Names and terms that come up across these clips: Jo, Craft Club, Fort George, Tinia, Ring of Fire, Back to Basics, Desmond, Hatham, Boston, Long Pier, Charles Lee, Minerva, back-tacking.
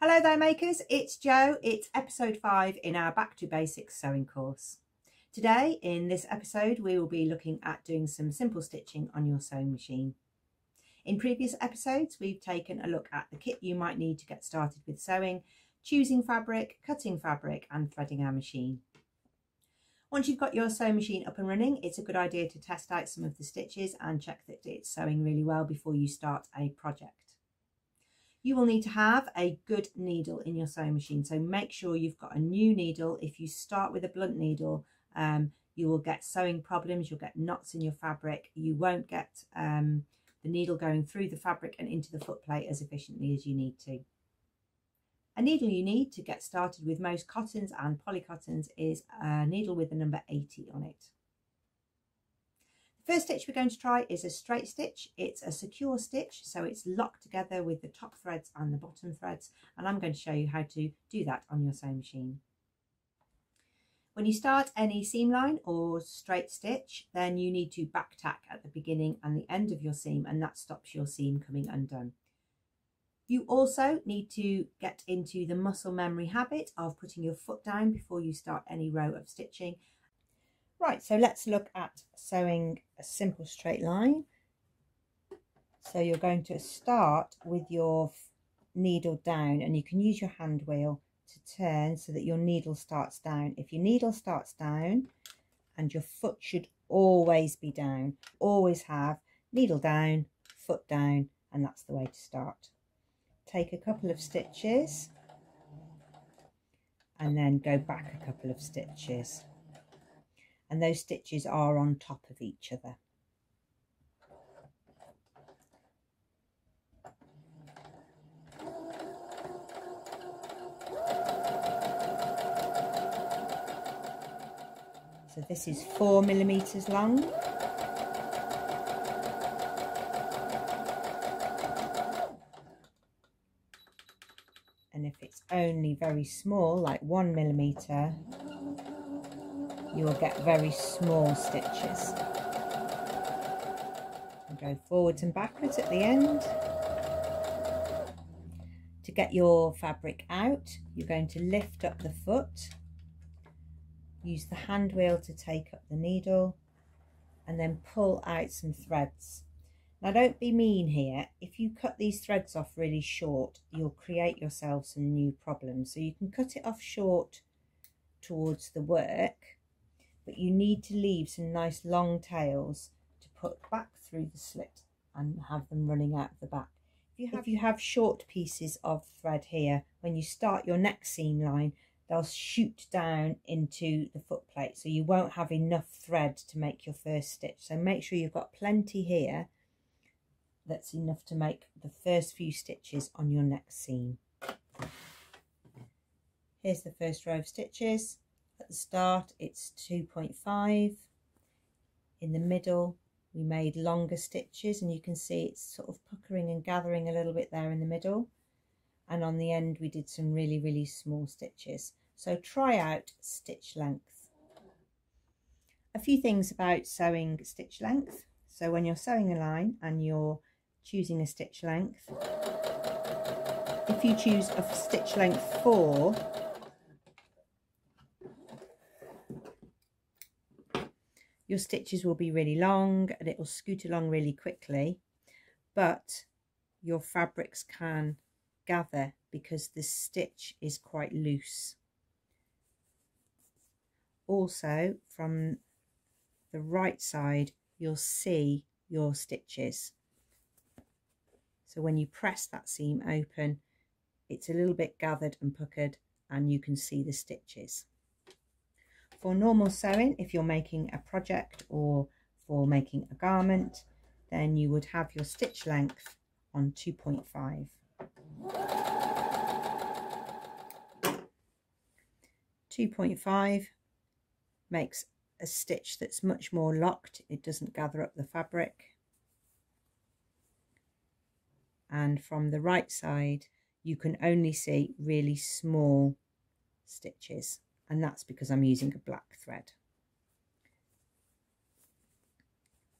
Hello there makers, it's Jo. It's episode 5 in our Back to Basics sewing course. Today in this episode we will be looking at doing some simple stitching on your sewing machine. In previous episodes we've taken a look at the kit you might need to get started with sewing, choosing fabric, cutting fabric and threading our machine. Once you've got your sewing machine up and running, it's a good idea to test out some of the stitches and check that it's sewing really well before you start a project. You will need to have a good needle in your sewing machine, so make sure you've got a new needle. If you start with a blunt needle, you will get sewing problems, you'll get knots in your fabric, you won't get the needle going through the fabric and into the footplate as efficiently as you need to. A needle you need to get started with most cottons and polycottons is a needle with the number 80 on it. The first stitch we're going to try is a straight stitch. It's a secure stitch, so it's locked together with the top threads and the bottom threads, and I'm going to show you how to do that on your sewing machine. When you start any seam line or straight stitch, then you need to back tack at the beginning and the end of your seam, and that stops your seam coming undone. You also need to get into the muscle memory habit of putting your foot down before you start any row of stitching. Right, so let's look at sewing a simple straight line. So you're going to start with your needle down, and you can use your hand wheel to turn so that your needle starts down. If your needle starts down, and your foot should always be down, always have needle down, foot down, and that's the way to start. Take a couple of stitches and then go back a couple of stitches, and those stitches are on top of each other. So this is 4 millimeters long. And if it's only very small, like 1 millimeter, you will get very small stitches. And go forwards and backwards at the end. To get your fabric out, you're going to lift up the foot, use the hand wheel to take up the needle, and then pull out some threads. Now don't be mean here. If you cut these threads off really short, you'll create yourself some new problems. So you can cut it off short towards the work, but you need to leave some nice long tails to put back through the slit and have them running out of the back. If you have short pieces of thread here, when you start your next seam line, they'll shoot down into the footplate, so you won't have enough thread to make your first stitch. So make sure you've got plenty here. That's enough to make the first few stitches on your next seam. Here's the first row of stitches. At the start it's 2.5. In the middle we made longer stitches, and you can see it's sort of puckering and gathering a little bit there in the middle. And on the end we did some really, really small stitches. So try out stitch length. A few things about sewing stitch length. So when you're sewing a line and you're choosing a stitch length, if you choose a stitch length 4, your stitches will be really long and it will scoot along really quickly, but your fabrics can gather because the stitch is quite loose. Also, from the right side you'll see your stitches. So when you press that seam open, it's a little bit gathered and puckered and you can see the stitches. For normal sewing, if you're making a project or for making a garment, then you would have your stitch length on 2.5. 2.5 makes a stitch that's much more locked, it doesn't gather up the fabric. And from the right side you can only see really small stitches, and that's because I'm using a black thread.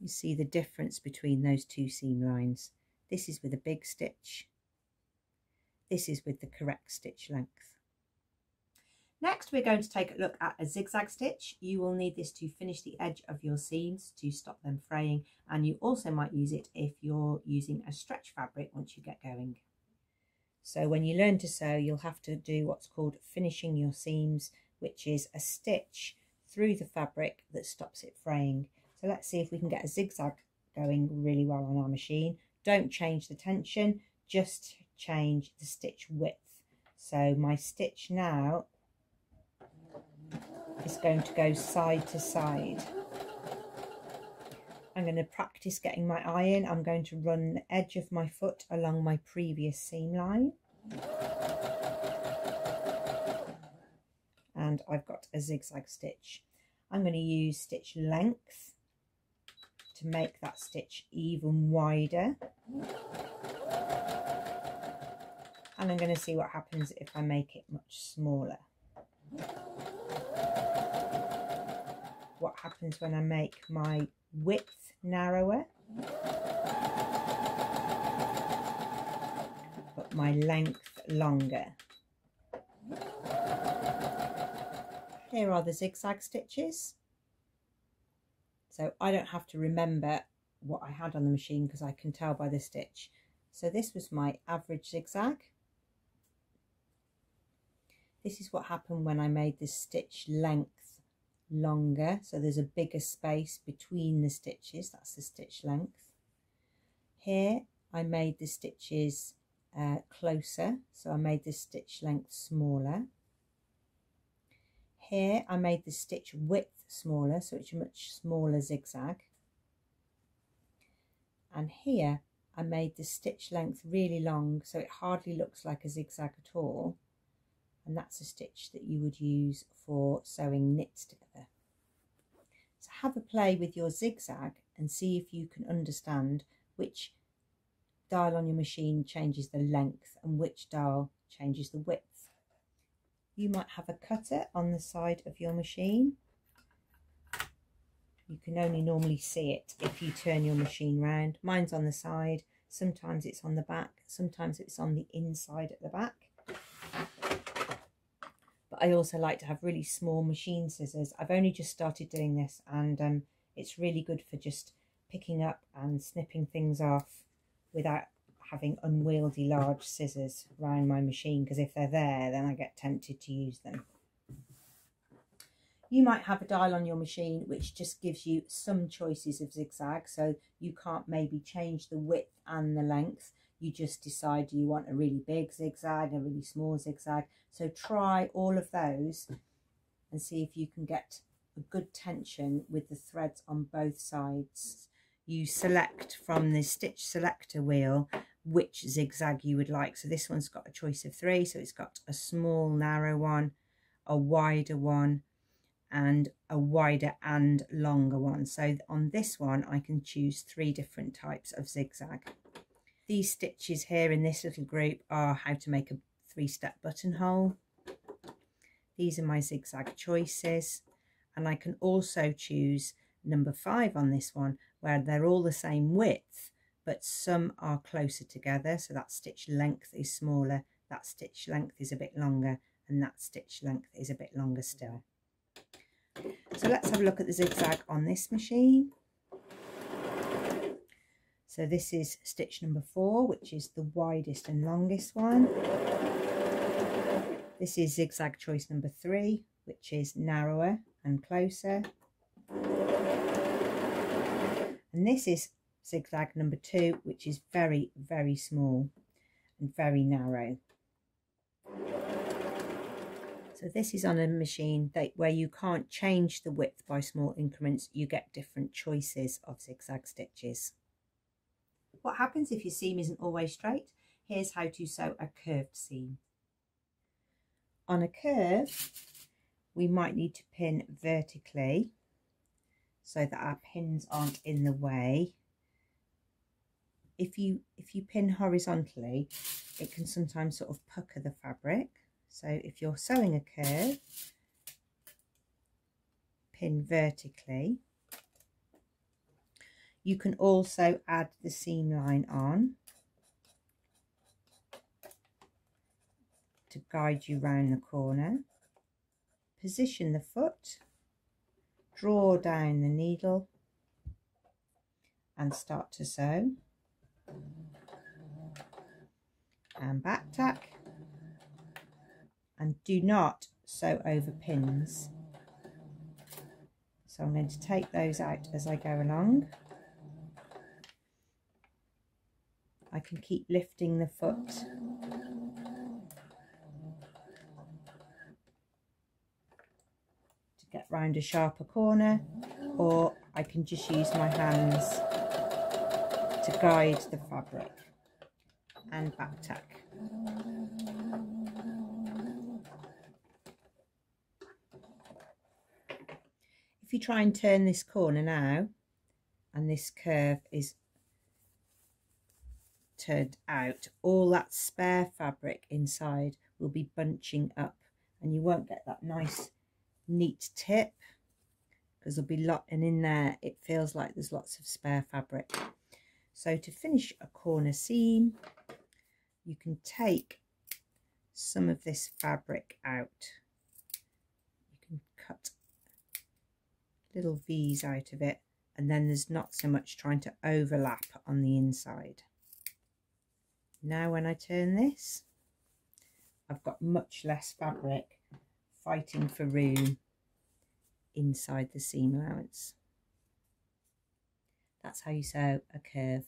You see the difference between those two seam lines. This is with a big stitch. This is with the correct stitch length. Next, we're going to take a look at a zigzag stitch. You will need this to finish the edge of your seams to stop them fraying, and you also might use it if you're using a stretch fabric once you get going. So when you learn to sew, you'll have to do what's called finishing your seams, which is a stitch through the fabric that stops it fraying. So let's see if we can get a zigzag going really well on our machine. Don't change the tension, just change the stitch width. So my stitch now is going to go side to side. I'm going to practice getting my eye in. I'm going to run the edge of my foot along my previous seam line. And I've got a zigzag stitch. I'm going to use stitch length to make that stitch even wider. And I'm going to see what happens if I make it much smaller. What happens when I make my width narrower, but my length longer. Here are the zigzag stitches. So I don't have to remember what I had on the machine because I can tell by the stitch. So this was my average zigzag. This is what happened when I made the stitch length longer. So there's a bigger space between the stitches. That's the stitch length. Here I made the stitches closer. So I made the stitch length smaller. Here I made the stitch width smaller, so it's a much smaller zigzag. And here I made the stitch length really long, so it hardly looks like a zigzag at all. And that's a stitch that you would use for sewing knits together. So have a play with your zigzag and see if you can understand which dial on your machine changes the length and which dial changes the width. You might have a cutter on the side of your machine. You can only normally see it if you turn your machine round. Mine's on the side, sometimes it's on the back, sometimes it's on the inside at the back. But I also like to have really small machine scissors. I've only just started doing this, and it's really good for just picking up and snipping things off without having unwieldy large scissors around my machine, because if they're there then I get tempted to use them. You might have a dial on your machine which just gives you some choices of zigzag, so you can't maybe change the width and the length. You just decide you want a really big zigzag, a really small zigzag. So try all of those and see if you can get a good tension with the threads on both sides. You select from the stitch selector wheel which zigzag you would like. So this one's got a choice of three, so it's got a small narrow one, a wider one, and a wider and longer one. So on this one I can choose three different types of zigzag. These stitches here in this little group are how to make a three-step buttonhole. These are my zigzag choices, and I can also choose number 5 on this one, where they're all the same width but some are closer together. So that stitch length is smaller, that stitch length is a bit longer, and that stitch length is a bit longer still. So let's have a look at the zigzag on this machine. So this is stitch number 4, which is the widest and longest one. This is zigzag choice number 3, which is narrower and closer. And this is zigzag number 2, which is very, very small and very narrow. So this is on a machine where you can't change the width by small increments. You get different choices of zigzag stitches. What happens if your seam isn't always straight? Here's how to sew a curved seam. On a curve, we might need to pin vertically, so that our pins aren't in the way. If you pin horizontally, it can sometimes sort of pucker the fabric. So if you're sewing a curve, pin vertically. You can also add the seam line on. to guide you round the corner. Position the foot, draw down the needle and start to sew, and back tack, and do not sew over pins. So I'm going to take those out as I go along. I can keep lifting the foot. To get round a sharper corner, or I can just use my hands to guide the fabric. And back tack. If you try and turn this corner now, and this curve is turned out, all that spare fabric inside will be bunching up and you won't get that nice neat tip because there'll be lot, and in there it feels like there's lots of spare fabric. So to finish a corner seam, you can take some of this fabric out. You can cut little V's out of it, and then there's not so much trying to overlap on the inside. Now when I turn this, I've got much less fabric fighting for room inside the seam allowance. That's how you sew a curve.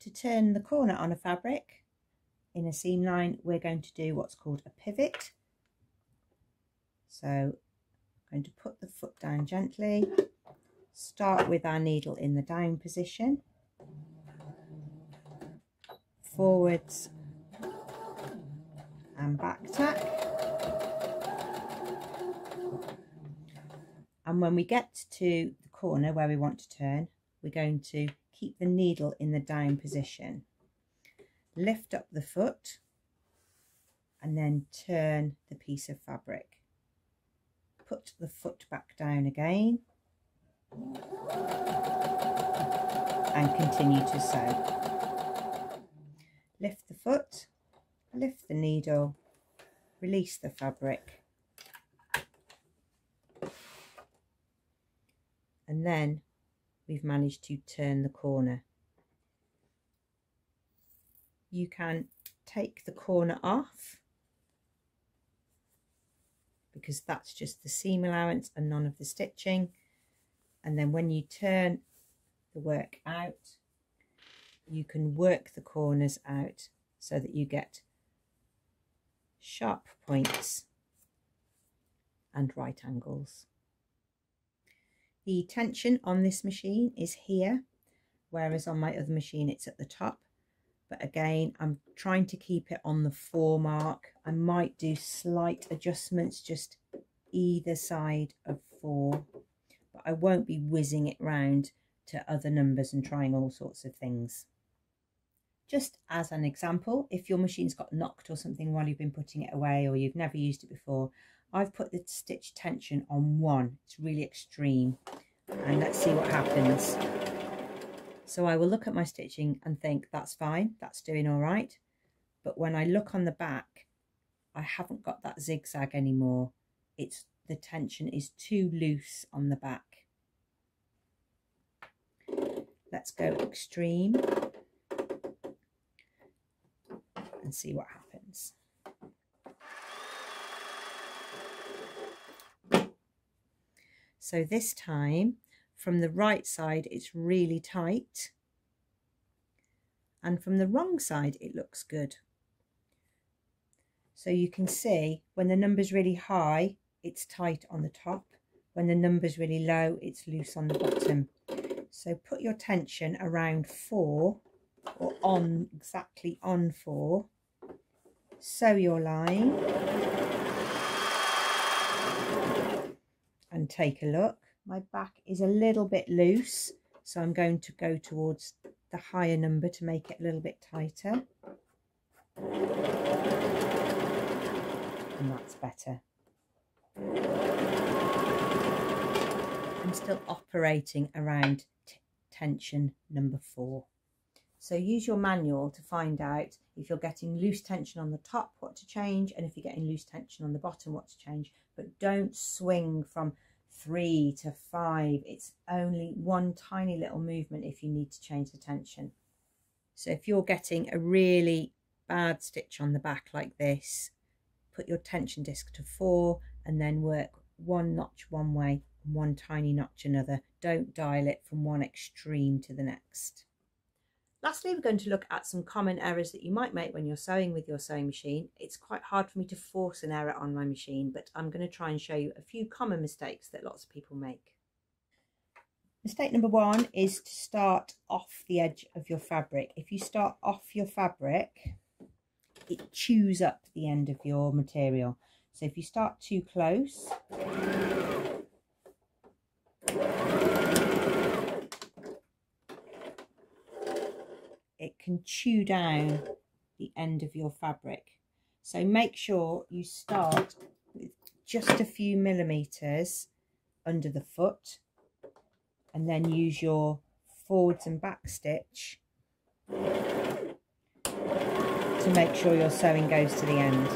To turn the corner on a fabric in a seam line, we're going to do what's called a pivot. So going to put the foot down gently, start with our needle in the down position, forwards and back tack, and when we get to the corner where we want to turn, we're going to keep the needle in the down position, lift up the foot and then turn the piece of fabric. Put the foot back down again and continue to sew. Lift the foot, lift the needle, release the fabric, and then we've managed to turn the corner. You can take the corner off, because that's just the seam allowance and none of the stitching. And then when you turn the work out, you can work the corners out so that you get sharp points and right angles. The tension on this machine is here, whereas on my other machine it's at the top. But again, I'm trying to keep it on the 4 mark. I might do slight adjustments just either side of 4, but I won't be whizzing it round to other numbers and trying all sorts of things. Just as an example, if your machine's got knocked or something while you've been putting it away, or you've never used it before, I've put the stitch tension on 1. It's really extreme. And let's see what happens. So I will look at my stitching and think, that's fine, that's doing all right. But when I look on the back, I haven't got that zigzag anymore. It's the tension is too loose on the back. Let's go extreme and see what happens. So this time, from the right side it's really tight, and from the wrong side it looks good. So you can see when the number's really high it's tight on the top, when the number's really low it's loose on the bottom. So put your tension around 4, or on exactly on 4, sew your line and take a look. My back is a little bit loose, so I'm going to go towards the higher number to make it a little bit tighter. And that's better. I'm still operating around tension number 4. So use your manual to find out if you're getting loose tension on the top, what to change, and if you're getting loose tension on the bottom, what to change. But don't swing from 3 to 5. It's only one tiny little movement if you need to change the tension. So if you're getting a really bad stitch on the back like this, put your tension disc to 4 and then work one notch one way, one tiny notch another. Don't dial it from one extreme to the next. Lastly, we're going to look at some common errors that you might make when you're sewing with your sewing machine. It's quite hard for me to force an error on my machine, but I'm going to try and show you a few common mistakes that lots of people make. Mistake number 1 is to start off the edge of your fabric. If you start off your fabric, it chews up the end of your material. So if you start too close, it can chew down the end of your fabric. So make sure you start with just a few millimetres under the foot and then use your forwards and back stitch to make sure your sewing goes to the end.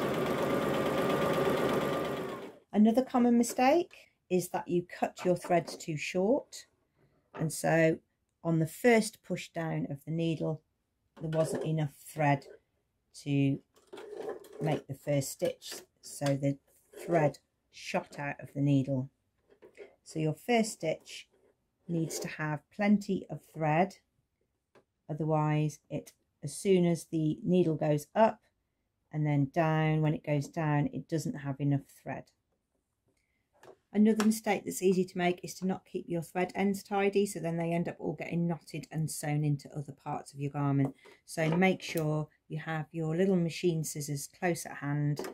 Another common mistake is that you cut your threads too short, and so on the first push down of the needle there wasn't enough thread to make the first stitch, so the thread shot out of the needle. So your first stitch needs to have plenty of thread, otherwise as soon as the needle goes up and then down, when it goes down it doesn't have enough thread. Another mistake that's easy to make is to not keep your thread ends tidy, so then they end up all getting knotted and sewn into other parts of your garment. So make sure you have your little machine scissors close at hand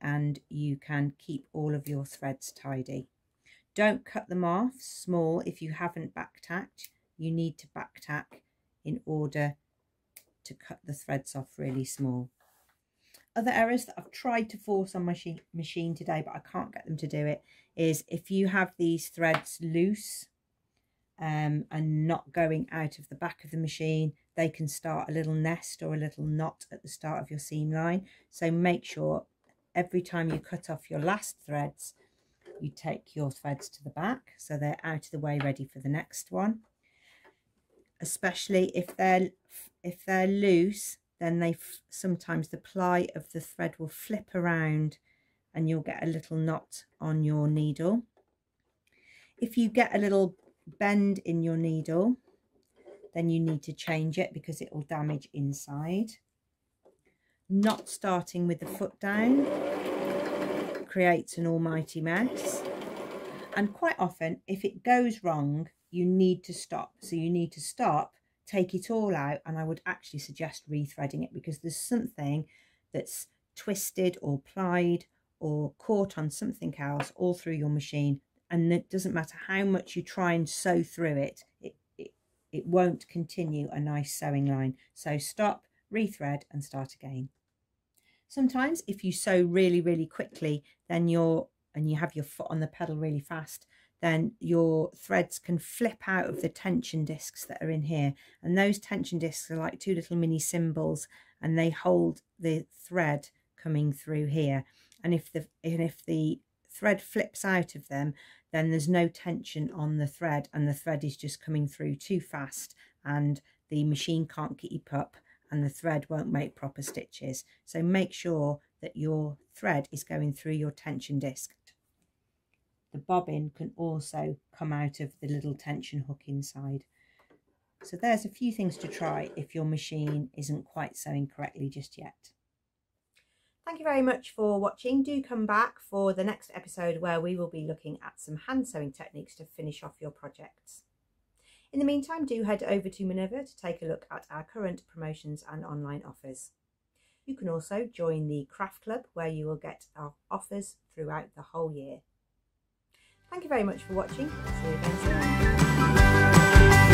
and you can keep all of your threads tidy. Don't cut them off small if you haven't back tacked. You need to back tack in order to cut the threads off really small. Other errors that I've tried to force on my machine today but I can't get them to do it is if you have these threads loose and not going out of the back of the machine, they can start a little nest or a little knot at the start of your seam line. So make sure every time you cut off your last threads you take your threads to the back so they're out of the way ready for the next one. Especially if they're loose, then sometimes the ply of the thread will flip around and you'll get a little knot on your needle. If you get a little bend in your needle, then you need to change it because it will damage inside. Not starting with the foot down creates an almighty mess, and quite often if it goes wrong you need to stop. So you need to stop, take it all out, and I would actually suggest rethreading it because there's something that's twisted or plied or caught on something else all through your machine, and it doesn't matter how much you try and sew through it, it won't continue a nice sewing line. So stop, rethread and start again. Sometimes if you sew really quickly and you have your foot on the pedal really fast, then your threads can flip out of the tension discs that are in here, and those tension discs are like two little mini cymbals and they hold the thread coming through here, and if the thread flips out of them then there's no tension on the thread and the thread is just coming through too fast and the machine can't keep up and the thread won't make proper stitches. So make sure that your thread is going through your tension disc. The bobbin can also come out of the little tension hook inside. So there's a few things to try if your machine isn't quite sewing correctly just yet. Thank you very much for watching. Do come back for the next episode where we will be looking at some hand sewing techniques to finish off your projects. In the meantime, do head over to Minerva to take a look at our current promotions and online offers. You can also join the Craft Club where you will get our offers throughout the whole year. Thank you very much for watching. See you again soon.